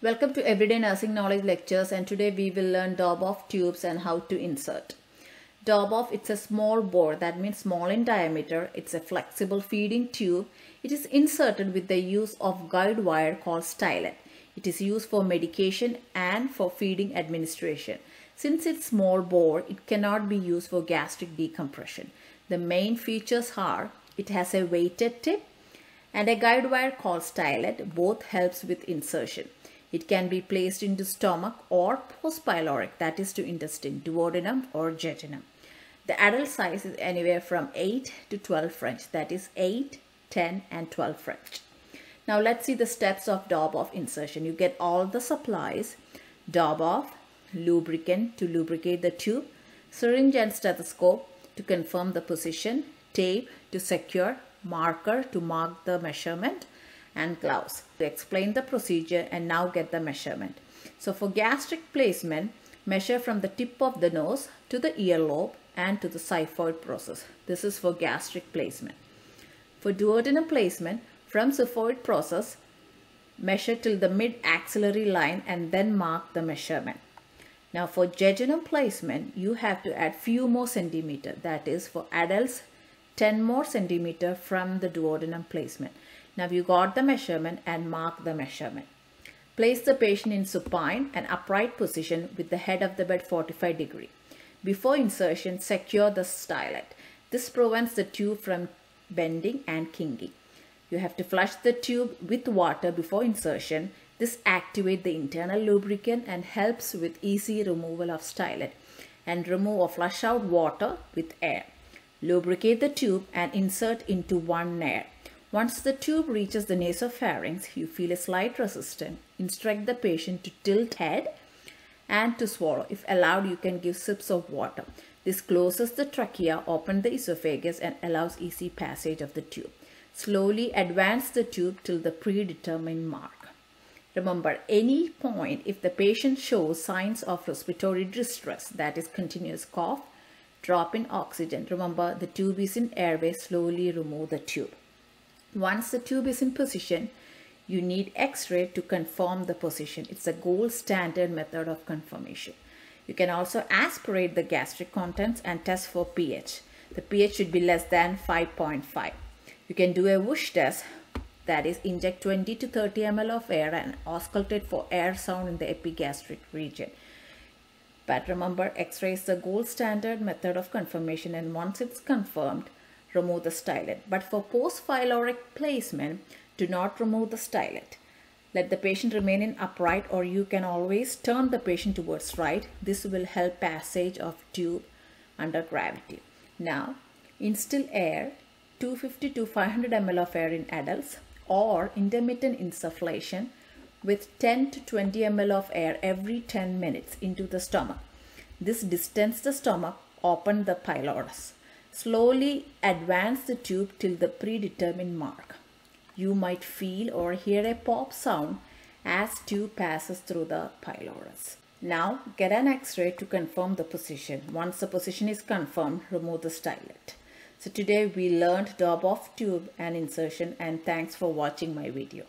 Welcome to Everyday Nursing Knowledge Lectures, and today we will learn Dobhoff tubes and how to insert. Dobhoff, it's a small bore, that means small in diameter. It's a flexible feeding tube. It is inserted with the use of guide wire called stylet. It is used for medication and for feeding administration. Since it's small bore, it cannot be used for gastric decompression. The main features are it has a weighted tip and a guide wire called stylet. Both helps with insertion. It can be placed into stomach or postpyloric, that is to intestine, duodenum or jejunum. The adult size is anywhere from 8 to 12 French, that is 8, 10 and 12 French. Now let's see the steps of Dobhoff insertion. You get all the supplies: Dobhoff, lubricant to lubricate the tube, syringe and stethoscope to confirm the position, tape to secure, marker to mark the measurement, and gloves to explain the procedure. And now get the measurement. So for gastric placement, measure from the tip of the nose to the earlobe and to the xiphoid process. This is for gastric placement. For duodenum placement, from xiphoid process, measure till the mid axillary line and then mark the measurement. Now for jejunum placement, you have to add few more centimeter, that is for adults 10 more centimeter from the duodenum placement. Now you got the measurement and mark the measurement. Place the patient in supine and upright position with the head of the bed 45 degree. Before insertion, secure the stylet. This prevents the tube from bending and kinking. You have to flush the tube with water before insertion. This activates the internal lubricant and helps with easy removal of stylet, and remove or flush out water with air. Lubricate the tube and insert into one nair. Once the tube reaches the nasopharynx, you feel a slight resistance. Instruct the patient to tilt head and to swallow. If allowed, you can give sips of water. This closes the trachea, opens the esophagus, and allows easy passage of the tube. Slowly advance the tube till the predetermined mark. Remember, any point, if the patient shows signs of respiratory distress, that is continuous cough, drop in oxygen. Remember, the tube is in airway. Slowly remove the tube. Once the tube is in position, you need x-ray to confirm the position. It's a gold standard method of confirmation. You can also aspirate the gastric contents and test for pH. The pH should be less than 5.5. You can do a whoosh test, that is inject 20 to 30 ml of air and auscultate for air sound in the epigastric region. But remember, x-ray is the gold standard method of confirmation, and once it's confirmed, remove the stylet. But for postpyloric placement, do not remove the stylet. Let the patient remain in upright, or you can always turn the patient towards right. This will help passage of tube under gravity. Now, instill air, 250 to 500 ml of air in adults, or intermittent insufflation with 10 to 20 ml of air every 10 minutes into the stomach. This distends the stomach, open the pylorus. Slowly advance the tube till the predetermined mark. You might feel or hear a pop sound as tube passes through the pylorus. Now get an x-ray to confirm the position. Once the position is confirmed, remove the stylet. So today we learned Dobhoff tube and insertion, and thanks for watching my video.